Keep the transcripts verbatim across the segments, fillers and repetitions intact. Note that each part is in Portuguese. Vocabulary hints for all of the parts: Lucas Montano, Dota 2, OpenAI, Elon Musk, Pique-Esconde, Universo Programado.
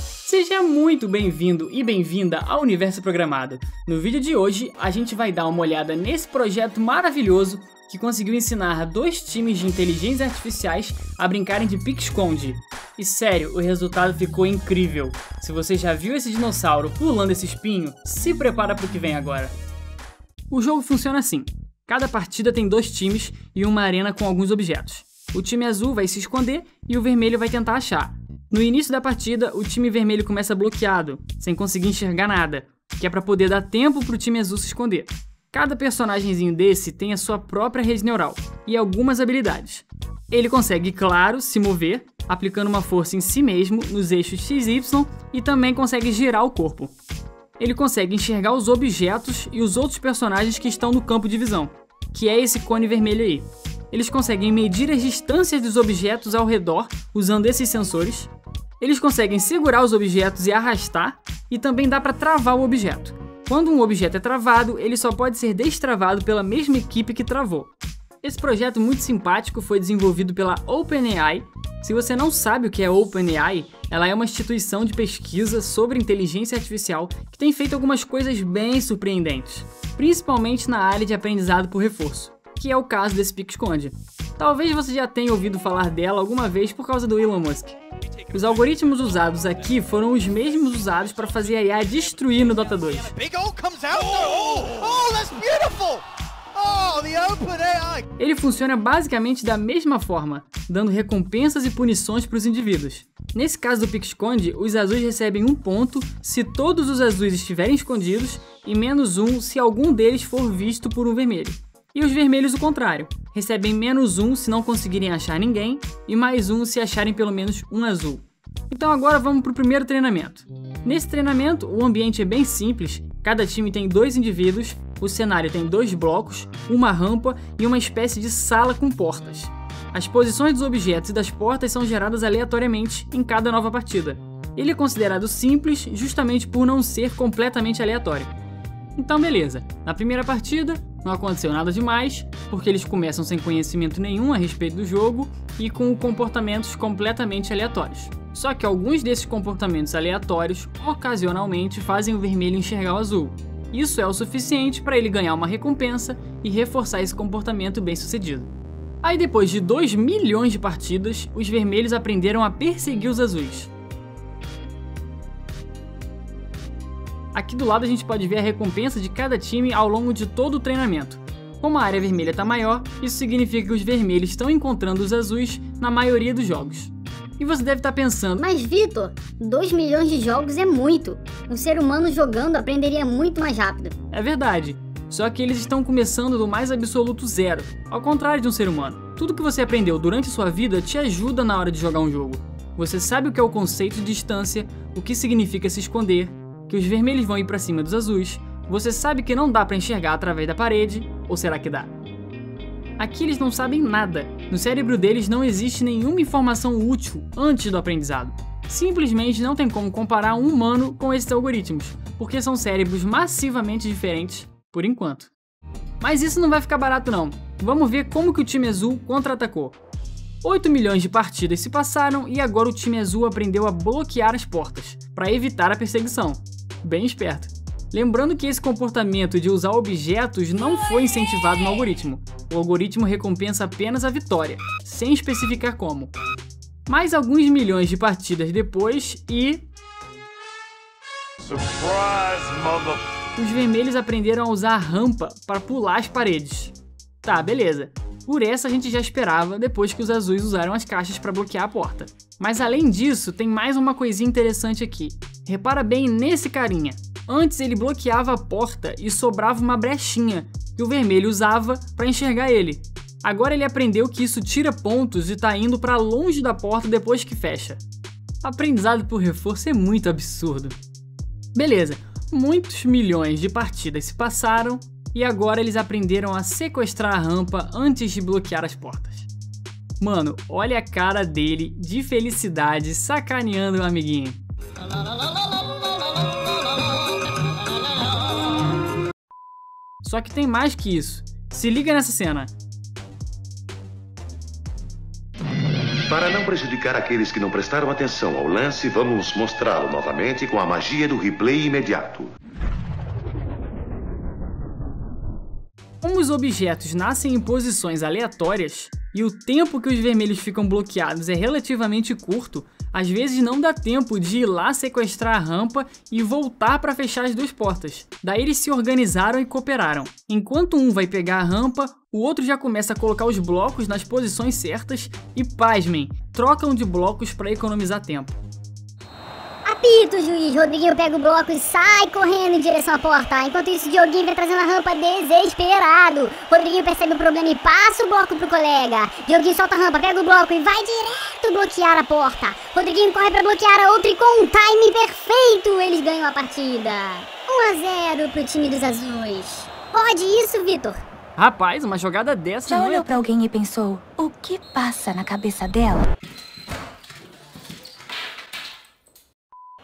Seja muito bem-vindo e bem-vinda ao Universo Programado. No vídeo de hoje, a gente vai dar uma olhada nesse projeto maravilhoso que conseguiu ensinar dois times de inteligências artificiais a brincarem de pique-esconde. E sério, o resultado ficou incrível. Se você já viu esse dinossauro pulando esse espinho, se prepara para o que vem agora. O jogo funciona assim. Cada partida tem dois times e uma arena com alguns objetos. O time azul vai se esconder e o vermelho vai tentar achar. No início da partida, o time vermelho começa bloqueado, sem conseguir enxergar nada, que é para poder dar tempo para o time azul se esconder. Cada personagemzinho desse tem a sua própria rede neural e algumas habilidades. Ele consegue, claro, se mover, aplicando uma força em si mesmo nos eixos X Y e também consegue girar o corpo. Ele consegue enxergar os objetos e os outros personagens que estão no campo de visão, que é esse cone vermelho aí. Eles conseguem medir as distâncias dos objetos ao redor usando esses sensores. Eles conseguem segurar os objetos e arrastar, e também dá para travar o objeto. Quando um objeto é travado, ele só pode ser destravado pela mesma equipe que travou. Esse projeto muito simpático foi desenvolvido pela OpenAI. Se você não sabe o que é OpenAI, ela é uma instituição de pesquisa sobre inteligência artificial que tem feito algumas coisas bem surpreendentes, principalmente na área de aprendizado por reforço, que é o caso desse pique-esconde. Talvez você já tenha ouvido falar dela alguma vez por causa do Elon Musk. Os algoritmos usados aqui foram os mesmos usados para fazer a I A destruir no Dota dois. Ele funciona basicamente da mesma forma, dando recompensas e punições para os indivíduos. Nesse caso do pique-esconde, os azuis recebem um ponto se todos os azuis estiverem escondidos e menos um se algum deles for visto por um vermelho. E os vermelhos o contrário, recebem menos um se não conseguirem achar ninguém e mais um se acharem pelo menos um azul. Então agora vamos para o primeiro treinamento. Nesse treinamento, o ambiente é bem simples. Cada time tem dois indivíduos, o cenário tem dois blocos, uma rampa e uma espécie de sala com portas. As posições dos objetos e das portas são geradas aleatoriamente em cada nova partida. Ele é considerado simples justamente por não ser completamente aleatório. Então beleza, na primeira partida não aconteceu nada demais, porque eles começam sem conhecimento nenhum a respeito do jogo e com comportamentos completamente aleatórios. Só que alguns desses comportamentos aleatórios ocasionalmente fazem o vermelho enxergar o azul. Isso é o suficiente para ele ganhar uma recompensa e reforçar esse comportamento bem-sucedido. Aí depois de dois milhões de partidas, os vermelhos aprenderam a perseguir os azuis. Aqui do lado a gente pode ver a recompensa de cada time ao longo de todo o treinamento. Como a área vermelha está maior, isso significa que os vermelhos estão encontrando os azuis na maioria dos jogos. E você deve estar pensando, mas Vitor, dois milhões de jogos é muito. Um ser humano jogando aprenderia muito mais rápido. É verdade, só que eles estão começando do mais absoluto zero, ao contrário de um ser humano. Tudo que você aprendeu durante sua vida te ajuda na hora de jogar um jogo. Você sabe o que é o conceito de distância, o que significa se esconder, que os vermelhos vão ir para cima dos azuis, você sabe que não dá para enxergar através da parede, ou será que dá? Aqui eles não sabem nada, no cérebro deles não existe nenhuma informação útil antes do aprendizado. Simplesmente não tem como comparar um humano com esses algoritmos, porque são cérebros massivamente diferentes, por enquanto. Mas isso não vai ficar barato não, vamos ver como que o time azul contra-atacou. oito milhões de partidas se passaram e agora o time azul aprendeu a bloquear as portas, para evitar a perseguição. Bem esperto. Lembrando que esse comportamento de usar objetos não foi incentivado no algoritmo. O algoritmo recompensa apenas a vitória, sem especificar como. Mais alguns milhões de partidas depois e... Surprise, mother... Os vermelhos aprenderam a usar a rampa para pular as paredes. Tá, beleza. Por essa a gente já esperava depois que os azuis usaram as caixas para bloquear a porta. Mas além disso, tem mais uma coisinha interessante aqui. Repara bem nesse carinha. Antes ele bloqueava a porta e sobrava uma brechinha que o vermelho usava para enxergar ele. Agora ele aprendeu que isso tira pontos e tá indo para longe da porta depois que fecha. Aprendizado por reforço é muito absurdo. Beleza, muitos milhões de partidas se passaram e agora eles aprenderam a sequestrar a rampa antes de bloquear as portas. Mano, olha a cara dele de felicidade sacaneando o amiguinho. Só que tem mais que isso. Se liga nessa cena. Para não prejudicar aqueles que não prestaram atenção ao lance, vamos mostrá-lo novamente com a magia do replay imediato. Como os objetos nascem em posições aleatórias e o tempo que os vermelhos ficam bloqueados é relativamente curto, às vezes não dá tempo de ir lá sequestrar a rampa e voltar para fechar as duas portas. Daí eles se organizaram e cooperaram. Enquanto um vai pegar a rampa, o outro já começa a colocar os blocos nas posições certas e, pasmem, trocam de blocos para economizar tempo. Apito, juiz! Rodriguinho pega o bloco e sai correndo em direção à porta. Enquanto isso, Dioguinho vem trazendo a rampa desesperado. Rodriguinho percebe o problema e passa o bloco pro colega. Dioguinho solta a rampa, pega o bloco e vai direto bloquear a porta. Rodriguinho corre pra bloquear a outra e com um time perfeito, eles ganham a partida. um a zero pro time dos azuis. Pode isso, Vitor? Rapaz, uma jogada dessa... Já olhou pra alguém e pensou, o que passa na cabeça dela?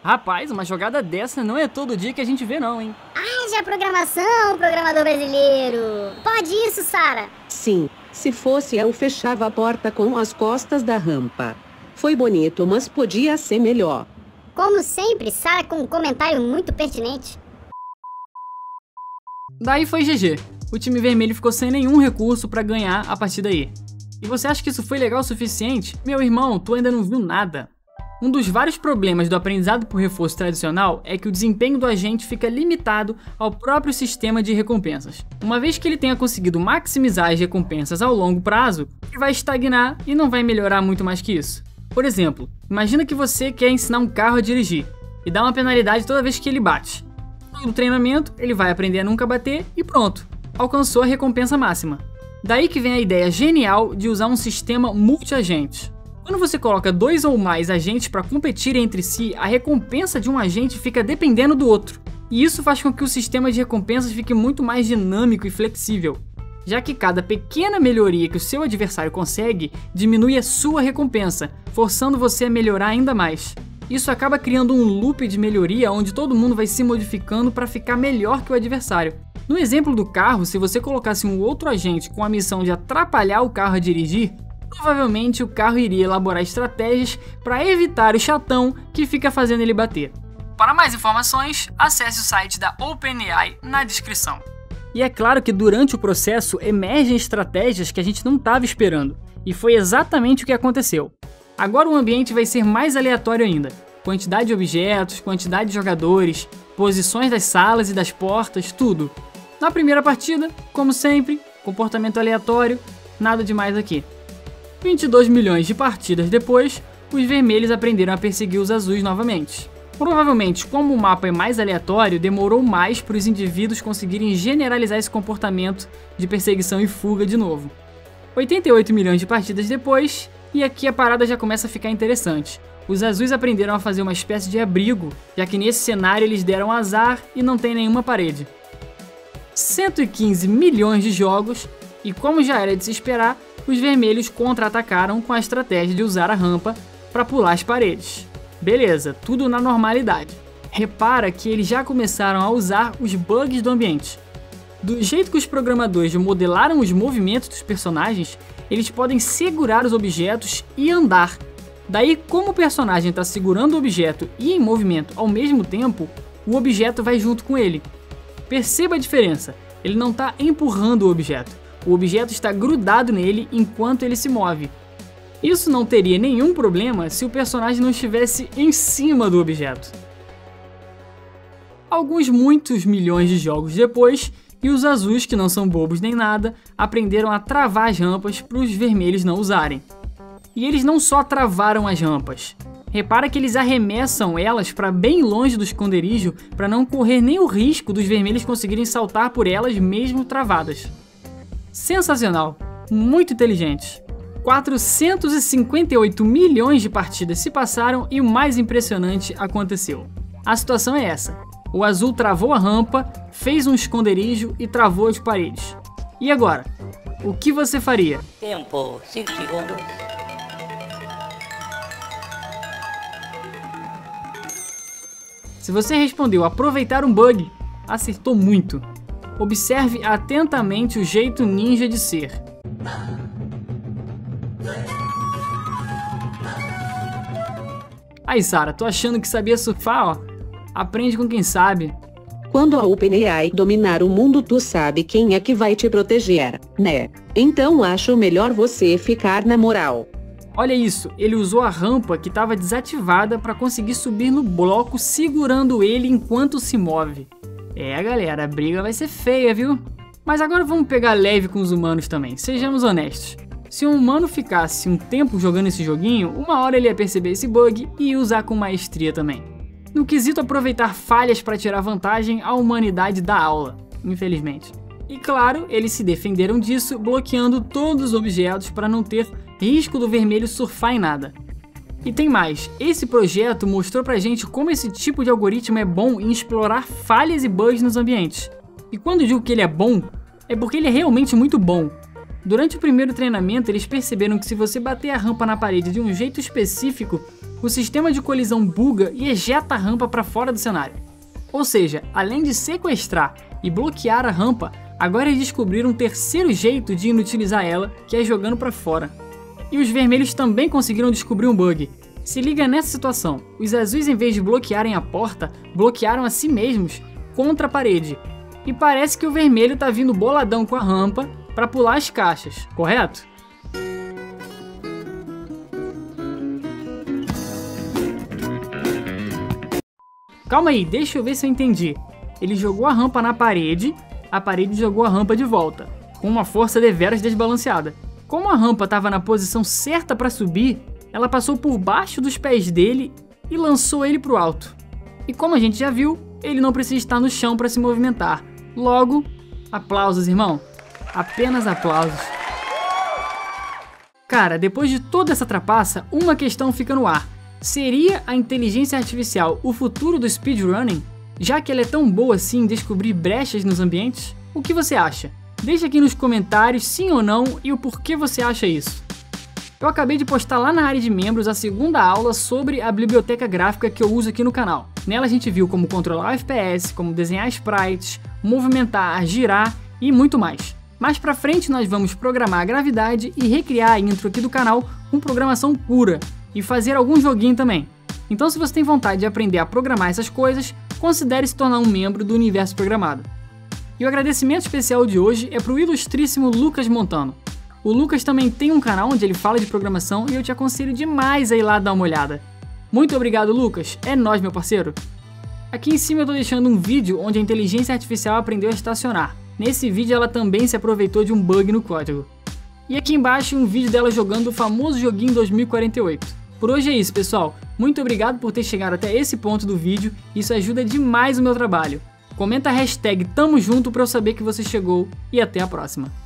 Rapaz, uma jogada dessa não é todo dia que a gente vê não, hein? Haja programação, programador brasileiro! Pode isso, Sara? Sim, se fosse eu fechava a porta com as costas da rampa. Foi bonito, mas podia ser melhor. Como sempre, Sara com um comentário muito pertinente. Daí foi G G. O time vermelho ficou sem nenhum recurso pra ganhar a partir daí. E você acha que isso foi legal o suficiente? Meu irmão, tu ainda não viu nada. Um dos vários problemas do aprendizado por reforço tradicional é que o desempenho do agente fica limitado ao próprio sistema de recompensas. Uma vez que ele tenha conseguido maximizar as recompensas ao longo prazo, ele vai estagnar e não vai melhorar muito mais que isso. Por exemplo, imagina que você quer ensinar um carro a dirigir e dá uma penalidade toda vez que ele bate. No treinamento, ele vai aprender a nunca bater e pronto, alcançou a recompensa máxima. Daí que vem a ideia genial de usar um sistema multi-agente. Quando você coloca dois ou mais agentes para competir entre si, a recompensa de um agente fica dependendo do outro. E isso faz com que o sistema de recompensas fique muito mais dinâmico e flexível, já que cada pequena melhoria que o seu adversário consegue diminui a sua recompensa, forçando você a melhorar ainda mais. Isso acaba criando um loop de melhoria onde todo mundo vai se modificando para ficar melhor que o adversário. No exemplo do carro, se você colocasse um outro agente com a missão de atrapalhar o carro a dirigir, provavelmente o carro iria elaborar estratégias para evitar o chatão que fica fazendo ele bater. Para mais informações, acesse o site da OpenAI na descrição. E é claro que durante o processo emergem estratégias que a gente não estava esperando, e foi exatamente o que aconteceu. Agora o ambiente vai ser mais aleatório ainda. Quantidade de objetos, quantidade de jogadores, posições das salas e das portas, tudo. Na primeira partida, como sempre, comportamento aleatório, nada demais aqui. vinte e dois milhões de partidas depois, os vermelhos aprenderam a perseguir os azuis novamente. Provavelmente, como o mapa é mais aleatório, demorou mais para os indivíduos conseguirem generalizar esse comportamento de perseguição e fuga de novo. oitenta e oito milhões de partidas depois, e aqui a parada já começa a ficar interessante. Os azuis aprenderam a fazer uma espécie de abrigo, já que nesse cenário eles deram azar e não tem nenhuma parede. cento e quinze milhões de jogos, e como já era de se esperar, os vermelhos contra-atacaram com a estratégia de usar a rampa para pular as paredes. Beleza, tudo na normalidade. Repara que eles já começaram a usar os bugs do ambiente. Do jeito que os programadores modelaram os movimentos dos personagens, eles podem segurar os objetos e andar. Daí, como o personagem está segurando o objeto e em movimento ao mesmo tempo, o objeto vai junto com ele. Perceba a diferença, ele não está empurrando o objeto. O objeto está grudado nele enquanto ele se move. Isso não teria nenhum problema se o personagem não estivesse em cima do objeto. Alguns muitos milhões de jogos depois, e os azuis, que não são bobos nem nada, aprenderam a travar as rampas para os vermelhos não usarem. E eles não só travaram as rampas. Repara que eles arremessam elas para bem longe do esconderijo para não correr nem o risco dos vermelhos conseguirem saltar por elas mesmo travadas. Sensacional, muito inteligente. quatrocentos e cinquenta e oito milhões de partidas se passaram e o mais impressionante aconteceu. A situação é essa, o azul travou a rampa, fez um esconderijo e travou as paredes. E agora, o que você faria? Tempo, cinco segundos. Se você respondeu aproveitar um bug, acertou muito. Observe atentamente o jeito ninja de ser. Aí, Sara, tô achando que sabia surfar, ó. Aprende com quem sabe. Quando a OpenAI dominar o mundo, tu sabe quem é que vai te proteger, né? Então acho melhor você ficar na moral. Olha isso, ele usou a rampa que estava desativada para conseguir subir no bloco segurando ele enquanto se move. É, galera, a briga vai ser feia, viu? Mas agora vamos pegar leve com os humanos também, sejamos honestos. Se um humano ficasse um tempo jogando esse joguinho, uma hora ele ia perceber esse bug e ia usar com maestria também. No quesito aproveitar falhas para tirar vantagem, a humanidade dá aula, infelizmente. E claro, eles se defenderam disso, bloqueando todos os objetos para não ter risco do vermelho surfar em nada. E tem mais, esse projeto mostrou pra gente como esse tipo de algoritmo é bom em explorar falhas e bugs nos ambientes. E quando digo que ele é bom, é porque ele é realmente muito bom. Durante o primeiro treinamento, eles perceberam que se você bater a rampa na parede de um jeito específico, o sistema de colisão buga e ejeta a rampa para fora do cenário. Ou seja, além de sequestrar e bloquear a rampa, agora eles descobriram um terceiro jeito de inutilizar ela, que é jogando para fora. E os vermelhos também conseguiram descobrir um bug. Se liga nessa situação, os azuis, em vez de bloquearem a porta, bloquearam a si mesmos contra a parede. E parece que o vermelho tá vindo boladão com a rampa para pular as caixas, correto? Calma aí, deixa eu ver se eu entendi. Ele jogou a rampa na parede, a parede jogou a rampa de volta, com uma força deveras desbalanceada. Como a rampa estava na posição certa para subir, ela passou por baixo dos pés dele e lançou ele para o alto. E como a gente já viu, ele não precisa estar no chão para se movimentar. Logo, aplausos, irmão. Apenas aplausos. Cara, depois de toda essa trapaça, uma questão fica no ar. Seria a inteligência artificial o futuro do speedrunning? Já que ela é tão boa assim em descobrir brechas nos ambientes? O que você acha? Deixa aqui nos comentários sim ou não e o porquê você acha isso. Eu acabei de postar lá na área de membros a segunda aula sobre a biblioteca gráfica que eu uso aqui no canal. Nela a gente viu como controlar o F P S, como desenhar sprites, movimentar, girar e muito mais. Mais pra frente nós vamos programar a gravidade e recriar a intro aqui do canal com programação pura e fazer algum joguinho também. Então se você tem vontade de aprender a programar essas coisas, considere se tornar um membro do Universo Programado. E o agradecimento especial de hoje é para o ilustríssimo Lucas Montano. O Lucas também tem um canal onde ele fala de programação e eu te aconselho demais a ir lá dar uma olhada. Muito obrigado, Lucas, é nóis, meu parceiro! Aqui em cima eu tô deixando um vídeo onde a inteligência artificial aprendeu a estacionar. Nesse vídeo ela também se aproveitou de um bug no código. E aqui embaixo um vídeo dela jogando o famoso joguinho dois mil e quarenta e oito. Por hoje é isso, pessoal. Muito obrigado por ter chegado até esse ponto do vídeo, isso ajuda demais o meu trabalho. Comenta a hashtag Tamo Junto pra eu saber que você chegou e até a próxima.